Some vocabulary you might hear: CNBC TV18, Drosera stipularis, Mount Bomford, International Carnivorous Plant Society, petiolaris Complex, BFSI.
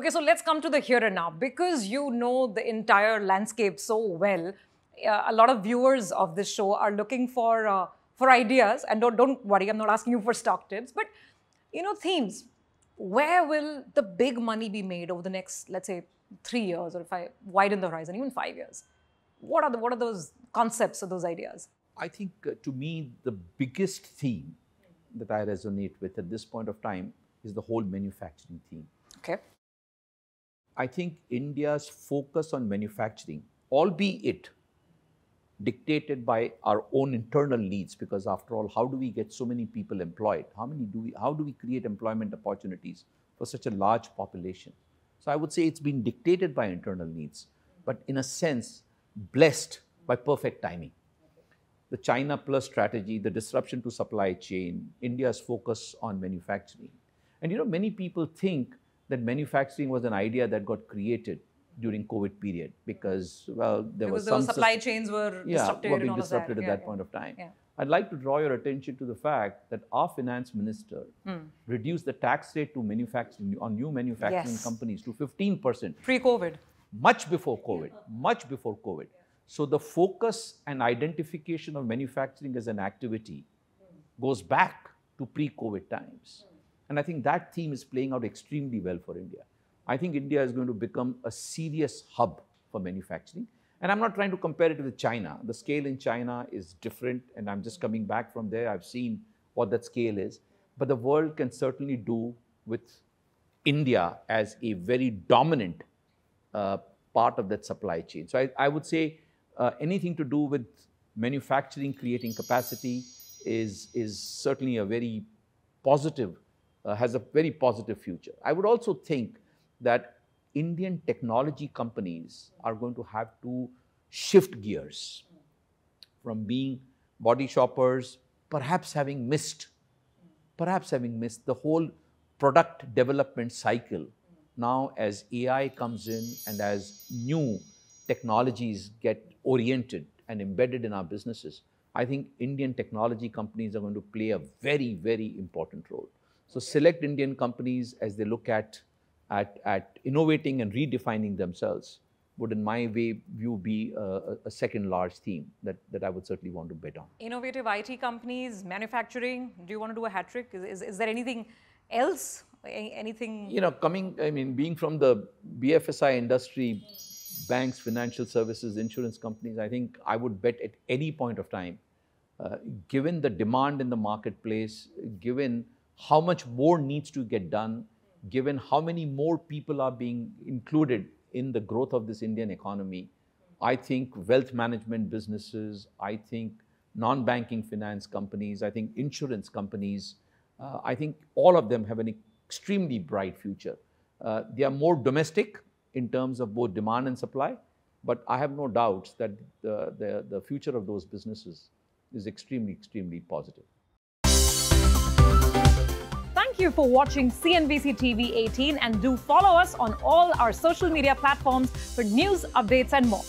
Okay, so let's come to the here and now. Because you know the entire landscape so well, a lot of viewers of this show are looking for ideas. And don't worry, I'm not asking you for stock tips. But, you know, themes. Where will the big money be made over the next, let's say, 3 years, or if I widen the horizon, even 5 years? What are those concepts or those ideas? I think, to me, the biggest theme that I resonate with at this point of time is the whole manufacturing theme. Okay. I think India's focus on manufacturing, albeit dictated by our own internal needs, because after all, how do we get so many people employed? How do we create employment opportunities for such a large population? So I would say it's been dictated by internal needs, but in a sense, blessed by perfect timing. The China Plus strategy, the disruption to supply chain, India's focus on manufacturing. And you know, many people think that manufacturing was an idea that got created during COVID period because, well, there were supply chains were disrupted, at that point of time. Yeah. I'd like to draw your attention to the fact that our finance minister reduced the tax rate to manufacturing on new manufacturing companies to 15%. Pre-COVID. Much before COVID. Much before COVID. So the focus and identification of manufacturing as an activity goes back to pre-COVID times. And I think that theme is playing out extremely well for India. I think India is going to become a serious hub for manufacturing. And I'm not trying to compare it with China. The scale in China is different, and I'm just coming back from there. I've seen what that scale is. But the world can certainly do with India as a very dominant part of that supply chain. So I would say anything to do with manufacturing, creating capacity is certainly a very positive has a very positive future. I would also think that Indian technology companies are going to have to shift gears from being body shoppers, perhaps having missed the whole product development cycle. Now, as AI comes in and as new technologies get oriented and embedded in our businesses, I think Indian technology companies are going to play a very, very important role. So select Indian companies, as they look at innovating and redefining themselves, would in my view be a second large theme that I would certainly want to bet on. Innovative IT companies, manufacturing, do you want to do a hat trick? Is there anything else? Anything? You know, being from the BFSI industry, banks, financial services, insurance companies, I think I would bet at any point of time, given the demand in the marketplace, given how much more needs to get done, given how many more people are being included in the growth of this Indian economy, I think wealth management businesses, I think non-banking finance companies, I think insurance companies, I think all of them have an extremely bright future. They are more domestic in terms of both demand and supply, but I have no doubts that the future of those businesses is extremely, extremely positive. Thank you for watching CNBC TV 18, and do follow us on all our social media platforms for news, updates and more.